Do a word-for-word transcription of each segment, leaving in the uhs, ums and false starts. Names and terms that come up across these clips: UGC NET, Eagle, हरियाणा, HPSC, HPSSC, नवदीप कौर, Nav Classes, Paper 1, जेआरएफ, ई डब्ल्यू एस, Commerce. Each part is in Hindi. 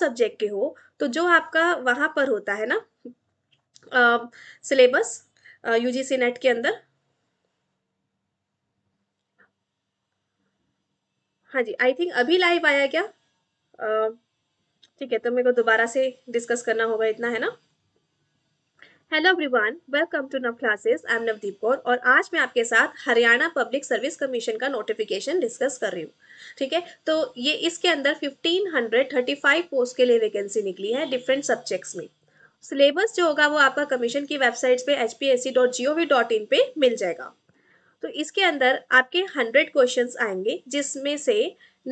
सब्जेक्ट के हो तो जो आपका वहाँ पर होता है ना सिलेबस यूजीसी नेट के अंदर, हाँ जी आई थिंक अभी लाइव आया क्या, ठीक है तो मेरे को दोबारा से डिस्कस करना होगा इतना, है ना। हेलो एवरीवन, वेलकम टू नव classes, I am नवदीप कौर और आज मैं आपके साथ हरियाणा पब्लिक सर्विस कमीशन का नोटिफिकेशन डिस्कस कर रही हूँ, ठीक है। तो ये इसके अंदर fifteen hundred thirty five post के लिए वैकेंसी निकली है डिफरेंट सब्जेक्ट्स में। सिलेबस जो होगा वो आपका कमीशन की वेबसाइट पे H P S C dot G O V dot in पे मिल जाएगा। तो इसके अंदर आपके हंड्रेड क्वेश्चंस आएंगे जिसमें से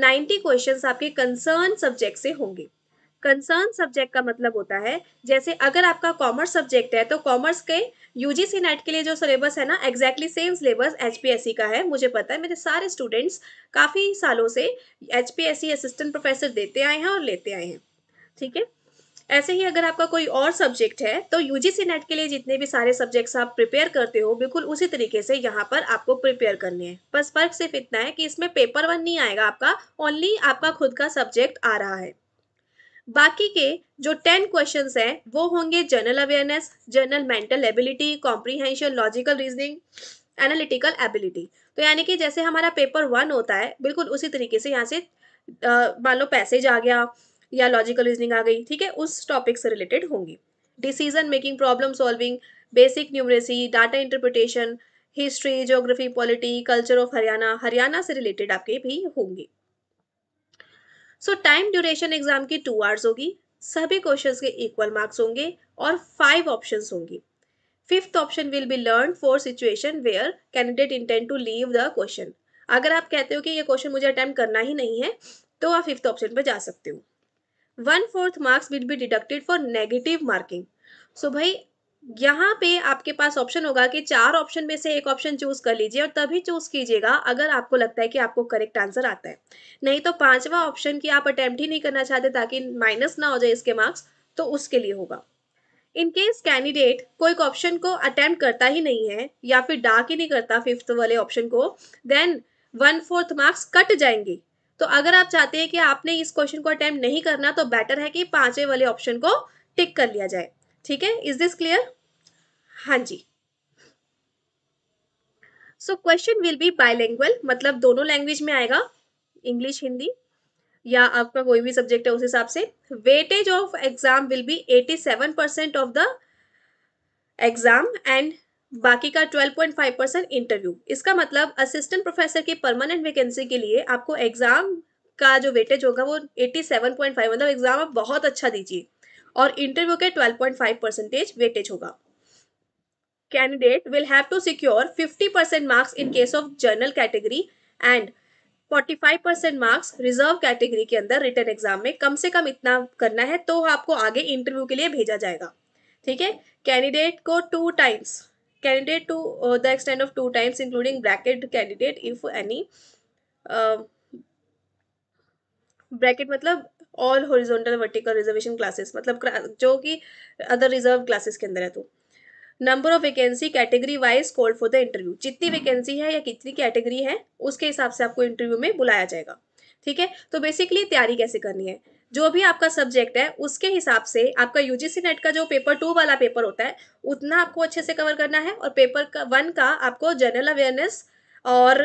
नाइन्टी क्वेश्चंस आपके कंसर्न सब्जेक्ट से होंगे। कंसर्न सब्जेक्ट का मतलब होता है जैसे अगर आपका कॉमर्स सब्जेक्ट है तो कॉमर्स के यूजीसी नेट के लिए जो सिलेबस है ना एग्जैक्टली सेम सिलेबस एचपीएससी का है। मुझे पता है, मेरे सारे स्टूडेंट्स काफ़ी सालों से एचपीएससी असिस्टेंट प्रोफेसर देते आए हैं और लेते आए हैं, ठीक है। ऐसे ही अगर आपका कोई और सब्जेक्ट है तो यूजीसी नेट के लिए जितने भी सारे सब्जेक्ट्स आप प्रिपेयर करते हो बिल्कुल उसी तरीके से यहाँ पर आपको प्रिपेयर करने हैं। बस फर्क सिर्फ इतना है कि इसमें पेपर वन नहीं आएगा आपका, ओनली आपका खुद का सब्जेक्ट आ रहा है। बाकी के जो टेन क्वेश्चंस हैं वो होंगे general awareness, general mental ability, comprehension, logical reasoning, analytical ability. तो यानी कि जैसे हमारा पेपर वन होता है बिल्कुल उसी तरीके से यहाँ से मान लो पैसेज आ गया या लॉजिकल रीजनिंग आ गई, ठीक है, उस टॉपिक से रिलेटेड होंगी। Decision making, problem solving, basic numeracy, data interpretation, history, geography, polity, culture of हरियाणा, हरियाणा से रिलेटेड आपके भी होंगे। सो टाइम ड्यूरेशन एग्जाम की टू आवर्स होगी, सभी क्वेश्चंस के इक्वल मार्क्स होंगे और फाइव ऑप्शंस होंगी। Fifth option will be learn for situation where candidate intend to leave the question. अगर आप कहते हो कि ये क्वेश्चन मुझे अटेम्प्ट करना ही नहीं है तो आप फिफ्थ ऑप्शन पर जा सकते हो। One fourth marks will be deducted for negative marking. So भाई यहाँ पे आपके पास ऑप्शन होगा कि चार ऑप्शन में से एक ऑप्शन चूज कर लीजिए और तभी चूज कीजिएगा अगर आपको लगता है कि आपको करेक्ट आंसर आता है, नहीं तो पांचवा ऑप्शन की आप अटेम्प्ट ही नहीं करना चाहते ताकि माइनस ना हो जाए इसके मार्क्स, तो उसके लिए होगा। इन केस कैंडिडेट कोई ऑप्शन को अटेम्प्ट करता ही नहीं है या फिर डाक ही नहीं करता फिफ्थ वाले ऑप्शन को, then one fourth marks cut जाएंगे। तो अगर आप चाहते हैं कि आपने इस क्वेश्चन को अटेम्प्ट नहीं करना तो बेटर है कि पांचवें वाले ऑप्शन को टिक कर लिया जाए, ठीक है। Is this clear? हाँ जी। So question will be bilingual, मतलब दोनों लैंग्वेज में आएगा, इंग्लिश हिंदी या आपका कोई भी सब्जेक्ट है उस हिसाब से। Weightage of exam will be eighty seven percent of the exam and बाकी का twelve point five percent interview. इसका मतलब असिस्टेंट प्रोफेसर की परमानेंट वैकेंसी के लिए आपको एग्जाम का जो वेटेज होगा वो एटी सेवन पॉइंट फाइव, मतलब एग्जाम आप बहुत अच्छा दीजिए और इंटरव्यू के twelve point five percentage weightage होगा। Candidate will have to secure fifty percent marks in case of general category and forty five percent marks reserve category के अंदर रिटन एग्जाम में, कम से कम इतना करना है तो आपको आगे इंटरव्यू के लिए भेजा जाएगा, ठीक है। कैंडिडेट को two times candidate to the extent of two times including bracket candidate if any, bracket मतलब all horizontal vertical reservation classes, मतलब जो कि अदर रिजर्व क्लासेस के अंदर है। तो number of vacancy category wise called for the interview, जितनी वैकेंसी है या कितनी कैटेगरी है उसके हिसाब से आपको इंटरव्यू में बुलाया जाएगा, ठीक है। तो बेसिकली तैयारी कैसे करनी है, जो भी आपका सब्जेक्ट है उसके हिसाब से आपका यूजीसी नेट का जो पेपर टू वाला पेपर होता है उतना आपको अच्छे से कवर करना है और पेपर का वन का आपको जनरल अवेयरनेस और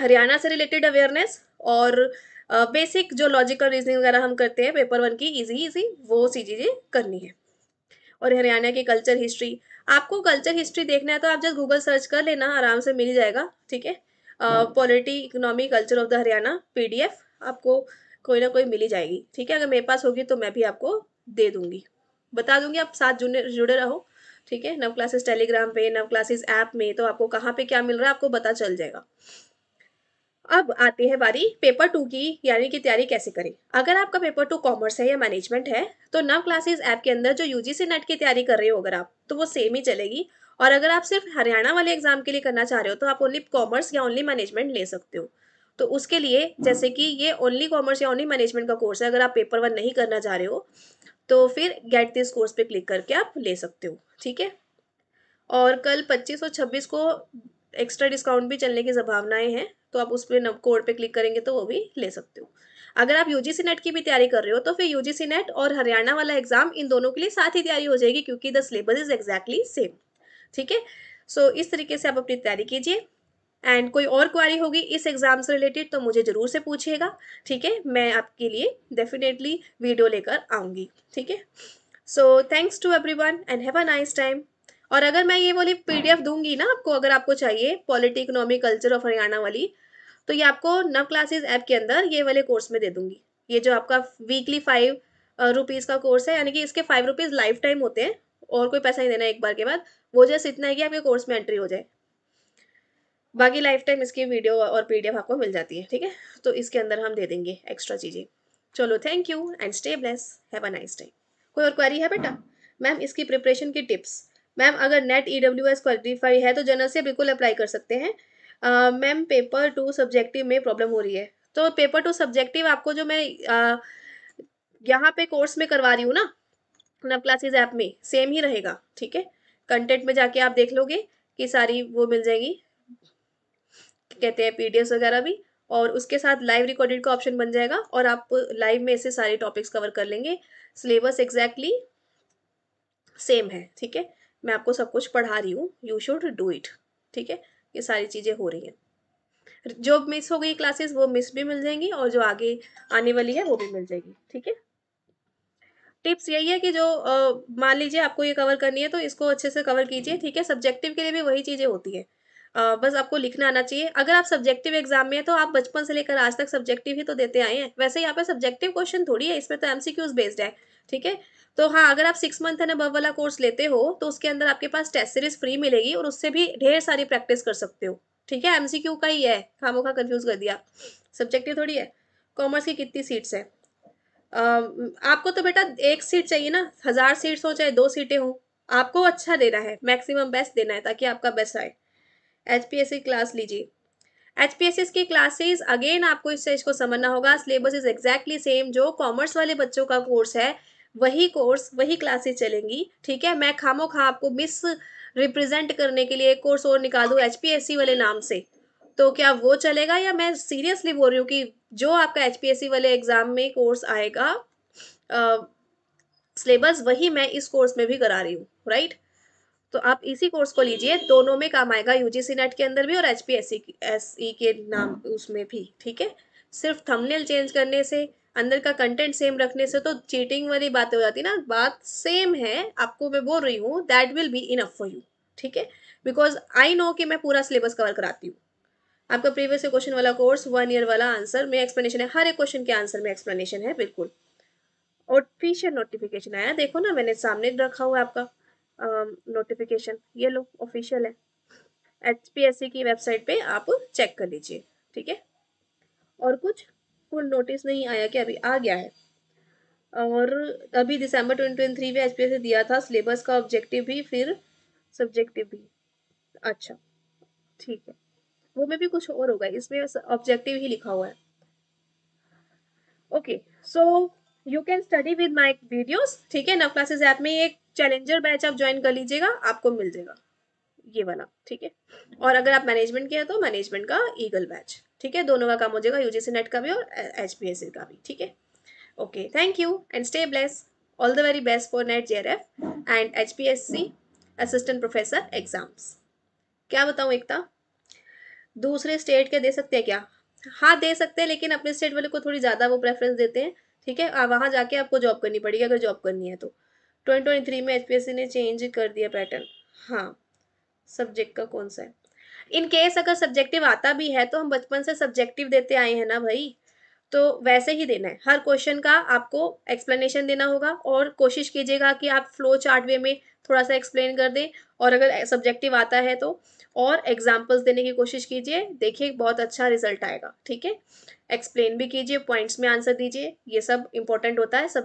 हरियाणा से रिलेटेड अवेयरनेस और बेसिक uh, जो लॉजिकल रीजनिंग वगैरह हम करते हैं पेपर वन की इजी इजी वो सी चीज़ें करनी है। और हरियाणा की कल्चर हिस्ट्री, आपको कल्चर हिस्ट्री देखना है तो आप जस्ट गूगल सर्च कर लेना, आराम से मिल जाएगा, ठीक है। Polity, economy, culture of the हरियाणा PDF आपको कोई ना कोई मिल ही जाएगी, ठीक है। अगर मेरे पास होगी तो मैं भी आपको दे दूँगी, बता दूँगी, आप साथ जुड़े जुड़े रहो, ठीक है। नव क्लासेस टेलीग्राम पे, नव क्लासेस ऐप में तो आपको कहाँ पर क्या मिल रहा है आपको पता चल जाएगा। अब आती है बारी पेपर टू की, यानी कि तैयारी कैसे करें। अगर आपका पेपर टू कॉमर्स है या मैनेजमेंट है तो नव क्लासेस ऐप के अंदर जो यूजीसी नेट की तैयारी कर रहे हो अगर आप तो वो सेम ही चलेगी, और अगर आप सिर्फ हरियाणा वाले एग्जाम के लिए करना चाह रहे हो तो आप ओनली कॉमर्स या ओनली मैनेजमेंट ले सकते हो। तो उसके लिए जैसे कि ये ओनली कॉमर्स या ओनली मैनेजमेंट का कोर्स है, अगर आप पेपर वन नहीं करना चाह रहे हो तो फिर गेट दिस कोर्स पर क्लिक करके आप ले सकते हो, ठीक है। और कल पच्चीस और छब्बीस को एक्स्ट्रा डिस्काउंट भी चलने की संभावनाएं हैं तो आप उस पर कोड पे क्लिक करेंगे तो वो भी ले सकते हो। अगर आप यूजीसी नेट की भी तैयारी कर रहे हो तो फिर यूजीसी नेट और हरियाणा वाला एग्जाम, इन दोनों के लिए साथ ही तैयारी हो जाएगी क्योंकि the syllabus is exactly same. ठीक है, सो इस तरीके से आप अपनी तैयारी कीजिए। एंड कोई और क्वारी होगी इस एग्जाम से रिलेटेड तो मुझे ज़रूर से पूछिएगा। ठीक है, मैं आपके लिए डेफिनेटली वीडियो लेकर आऊँगी। ठीक है, so thanks to everyone and have a nice time. और अगर मैं ये वाली पीडीएफ दूंगी ना आपको, अगर आपको चाहिए polity, economy, culture of हरियाणा वाली, तो ये आपको नव क्लासेस ऐप के अंदर ये वाले कोर्स में दे दूंगी। ये जो आपका वीकली फाइव रुपीज़ का कोर्स है, यानी कि इसके फाइव रुपीज़ लाइफ टाइम होते हैं और कोई पैसा नहीं देना एक बार के बाद। वो जस्ट इतना है कि आपके कोर्स में एंट्री हो जाए, बाकी लाइफ टाइम इसकी वीडियो और पीडीएफ आपको मिल जाती है। ठीक है, तो इसके अंदर हम दे देंगे एक्स्ट्रा चीज़ें। चलो, thank you and stay bless, have a nice time. कोई और क्वेरी है बेटा? मैम इसकी प्रिपरेशन की टिप्स। मैम अगर NET ई डब्ल्यू एस qualify है तो जनरल से बिल्कुल अप्लाई कर सकते हैं। मैम पेपर टू सब्जेक्टिव में प्रॉब्लम हो रही है, तो पेपर टू सब्जेक्टिव आपको जो मैं uh, यहाँ पे कोर्स में करवा रही हूँ ना नव क्लासेज ऐप में, सेम ही रहेगा। ठीक है, कंटेंट में जाके आप देख लोगे कि सारी वो मिल जाएगी, कहते हैं पीडीएफ वगैरह भी, और उसके साथ लाइव रिकॉर्डेड का ऑप्शन बन जाएगा और आप लाइव में ऐसे सारे टॉपिक्स कवर कर लेंगे। सिलेबस एग्जैक्टली सेम है। ठीक है, मैं आपको सब कुछ पढ़ा रही हूँ, यू शुड डू इट। ठीक है, ये सारी चीज़ें हो रही हैं, जो मिस हो गई क्लासेस वो मिस भी मिल जाएंगी और जो आगे आने वाली है वो भी मिल जाएगी। ठीक है, टिप्स यही है कि जो मान लीजिए आपको ये कवर करनी है तो इसको अच्छे से कवर कीजिए। ठीक है, सब्जेक्टिव के लिए भी वही चीज़ें होती है, Uh, बस आपको लिखना आना चाहिए। अगर आप सब्जेक्टिव एग्जाम में है तो आप बचपन से लेकर आज तक सब्जेक्टिव ही तो देते आए हैं। वैसे यहाँ पे सब्जेक्टिव क्वेश्चन थोड़ी है, इसमें तो एमसीक्यूज बेस्ड है। ठीक है, तो हाँ, अगर आप सिक्स मंथ एंड अबव वाला कोर्स लेते हो तो उसके अंदर आपके पास टेस्ट सीरीज फ्री मिलेगी और उससे भी ढेर सारी प्रैक्टिस कर सकते हो। ठीक है, एमसीक्यू का ही है, खामोखा कन्फ्यूज कर दिया, सब्जेक्टिव थोड़ी है। कॉमर्स की कितनी सीट्स है? uh, आपको तो बेटा एक सीट चाहिए ना, हज़ार सीट्स हो चाहे दो सीटें हों, आपको अच्छा देना है, मैक्सिमम बेस्ट देना है ताकि आपका बेस्ट आए। एचपीएससी क्लास लीजिए। एचपीएससी की क्लासेस अगेन आपको इस चीज़ को समझना होगा, सिलेबस इज एग्जैक्टली सेम। जो कॉमर्स वाले बच्चों का कोर्स है वही कोर्स वही क्लासेस चलेंगी। ठीक है, मैं खामोखा आपको मिस रिप्रेजेंट करने के लिए कोर्स और निकाल दूँ एचपीएससी वाले नाम से, तो क्या वो चलेगा? या मैं सीरियसली बोल रही हूँ कि जो आपका एचपीएससी वाले एग्जाम में कोर्स आएगा, सिलेबस वही मैं इस कोर्स में भी करा रही हूँ, राइट? तो आप इसी कोर्स को लीजिए, दोनों में काम आएगा, यूजीसी नेट के अंदर भी और एचपीएससी के नाम उसमें भी। ठीक है, सिर्फ थंबनेल चेंज करने से, अंदर का कंटेंट सेम रखने से तो चीटिंग वाली बातें हो जाती ना। बात सेम है, आपको मैं बोल रही हूँ, that will be enough for you. ठीक है, बिकॉज आई नो कि मैं पूरा सिलेबस कवर कराती हूँ। आपका प्रीवियस क्वेश्चन वाला कोर्स वन ईयर वाला आंसर में एक्सप्लेनेशन है, हर एक क्वेश्चन के आंसर में एक्सप्लेनेशन है, बिल्कुल। ऑफिशियल नोटिफिकेशन आया, देखो ना मैंने सामने रखा हुआ आपका नोटिफिकेशन, uh, ये लो ऑफिशियल है। एचपीएससी की वेबसाइट पे आप चेक कर लीजिए। ठीक है, और कुछ फुल नोटिस नहीं आया कि अभी आ गया है। और अभी दिसंबर ट्वेंटी ट्वेंटी थ्री में एचपीएससी दिया था सिलेबस का, ऑब्जेक्टिव भी फिर सब्जेक्टिव भी। अच्छा ठीक है, वो में भी कुछ और होगा, इसमें ऑब्जेक्टिव ही लिखा हुआ है। Okay, so you can study with my videos. ठीक है, नव क्लासेस ऐप में एक चैलेंजर बैच आप ज्वाइन कर लीजिएगा, आपको मिल जाएगा ये वाला। ठीक है, और अगर आप मैनेजमेंट के हैं तो मैनेजमेंट का ईगल बैच। ठीक है, दोनों का काम हो जाएगा, यूजीसी नेट का भी और एचपीएससी का भी। ठीक है, okay, thank you and stay bless, all the very best for NET, जेआरएफ and HPSC assistant professor exams. क्या बताऊँ एकता, दूसरे स्टेट के दे सकते हैं क्या? हाँ दे सकते हैं, लेकिन अपने स्टेट वाले को थोड़ी ज़्यादा वो प्रेफरेंस देते हैं। ठीक है, वहाँ जाके आपको जॉब करनी पड़ेगी अगर जॉब करनी है तो। ट्वेंटी ट्वेंटी थ्री में एचपीएससी ने चेंज कर दिया पैटर्न। हाँ, सब्जेक्ट का कौन सा है? इन केस अगर सब्जेक्टिव आता भी है तो हम बचपन से सब्जेक्टिव देते आए हैं ना भाई, तो वैसे ही देना है। हर क्वेश्चन का आपको एक्सप्लेनेशन देना होगा और कोशिश कीजिएगा कि आप फ्लो चार्ट वे में थोड़ा सा एक्सप्लेन कर दें, और अगर सब्जेक्टिव आता है तो और एग्जाम्पल्स देने की कोशिश कीजिए, देखिए बहुत अच्छा रिजल्ट आएगा। ठीक है, एक्सप्लेन भी कीजिए, पॉइंट्स में आंसर दीजिए, ये सब इंपॉर्टेंट होता है सब।